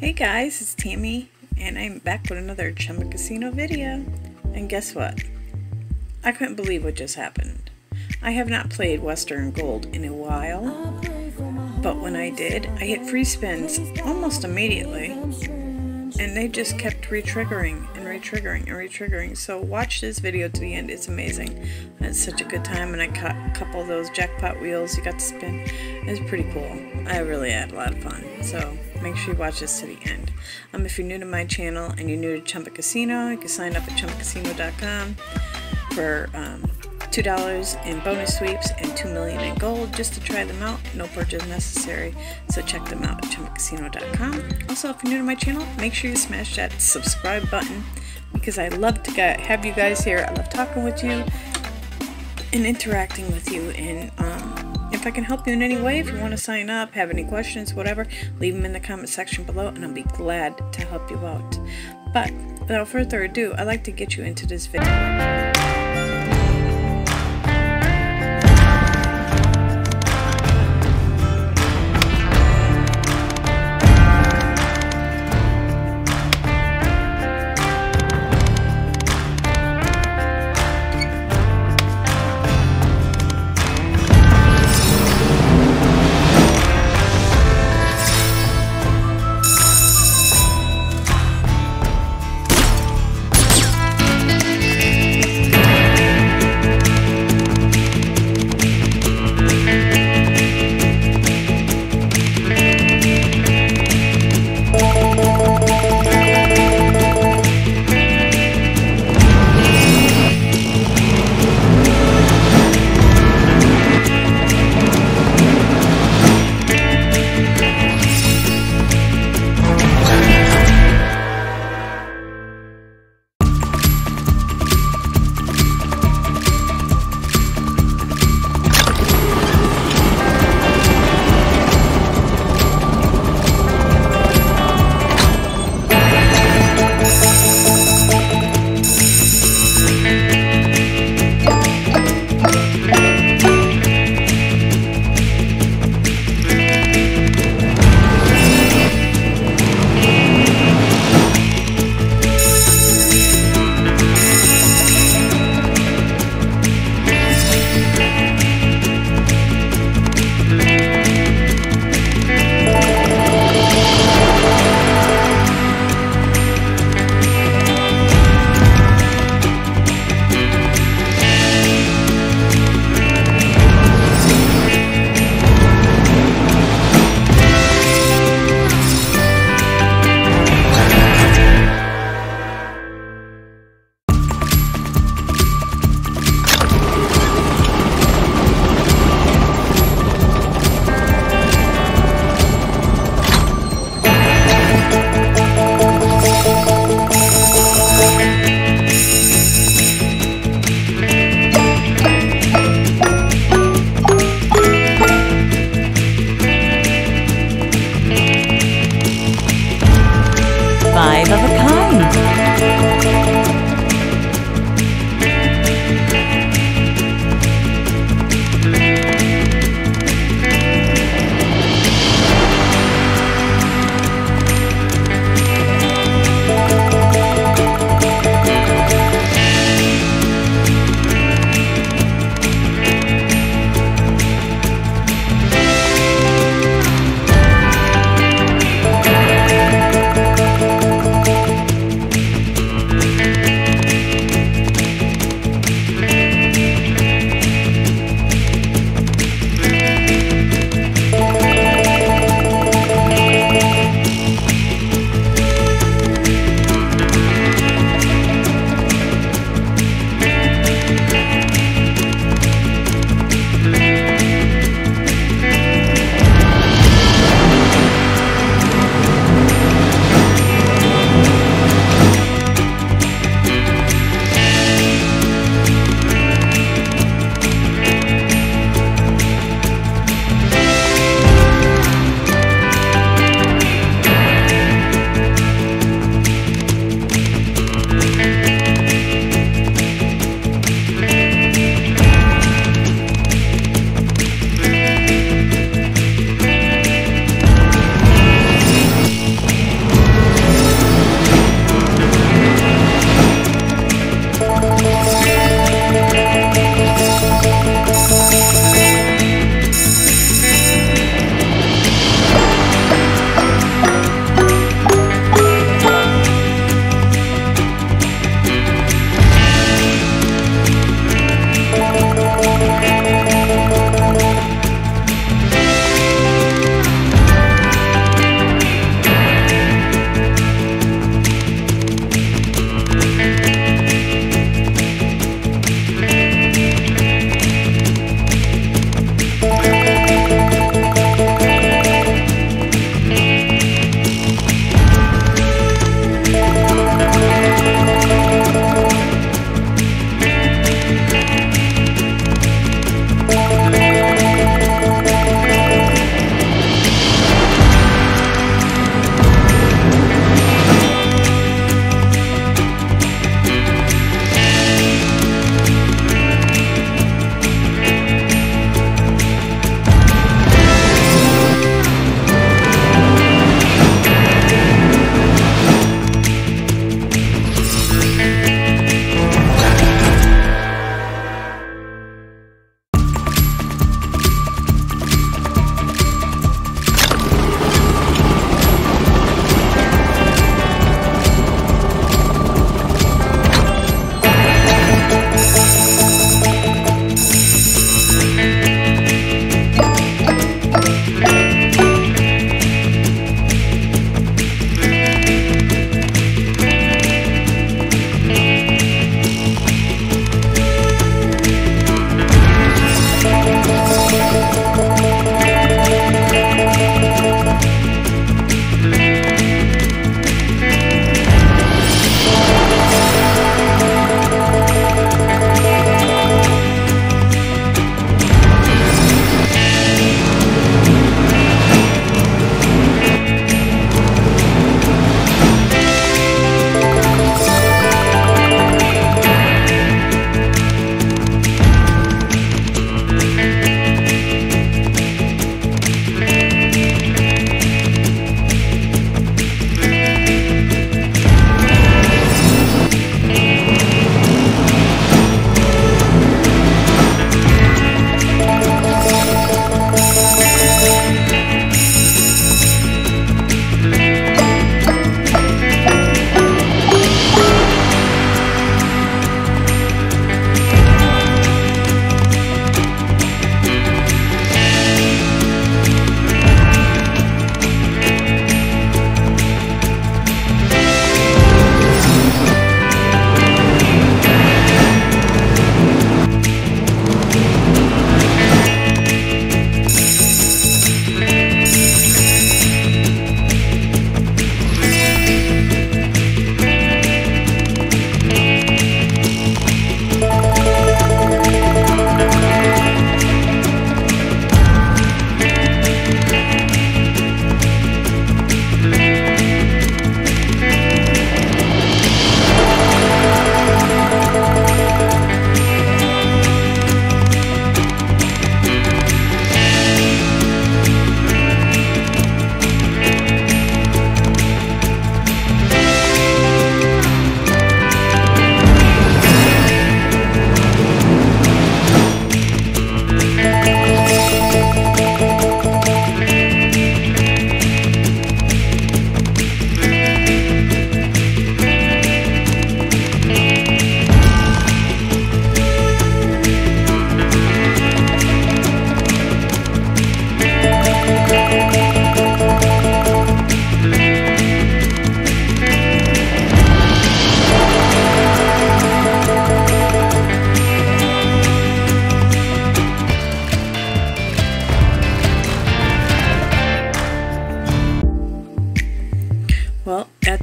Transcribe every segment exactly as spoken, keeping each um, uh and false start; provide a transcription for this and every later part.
Hey guys, it's Tammy, and I'm back with another Chumba Casino video. And guess what? I couldn't believe what just happened. I have not played Western Gold in a while, but when I did, I hit free spins almost immediately, and they just kept re-triggering and re-triggering and re-triggering. So watch this video to the end; it's amazing. I had such a good time, and I caught a couple of those jackpot wheels you got to spin. It was pretty cool. I really had a lot of fun. So make sure you watch this to the end. Um, if you're new to my channel and you're new to Chumba Casino, you can sign up at Chumba Casino dot com for um, two dollars in bonus sweeps and two million dollars in gold just to try them out. No purchase necessary, so check them out at Chumba Casino dot com. Also, if you're new to my channel, make sure you smash that subscribe button because I love to have you guys here. I love talking with you and interacting with you, and um, if I can help you in any way, if you want to sign up, have any questions, whatever, leave them in the comment section below and I'll be glad to help you out. But without further ado, I'd like to get you into this video.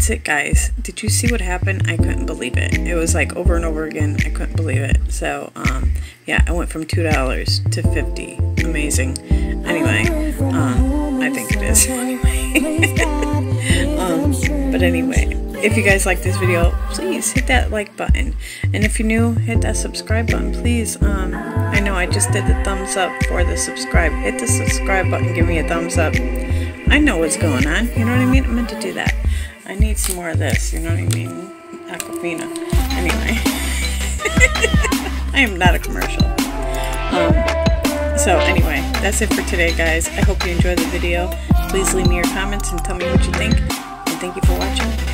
that's it, guys. Did you see what happened? I couldn't believe it. It was like over and over again. I couldn't believe it. So, um, yeah, I went from two dollars to fifty dollars. Amazing. Anyway, um, I think it is. Anyway. um, but anyway, if you guys like this video, please hit that like button. And if you're new, hit that subscribe button, please. Um, I know I just did the thumbs up for the subscribe. Hit the subscribe button. Give me a thumbs up. I know what's going on. You know what I mean? I meant to do that. I need some more of this. You know what I mean? Aquafina. Anyway. I am not a commercial. Um, so anyway, that's it for today, guys. I hope you enjoyed the video. Please leave me your comments and tell me what you think. And thank you for watching.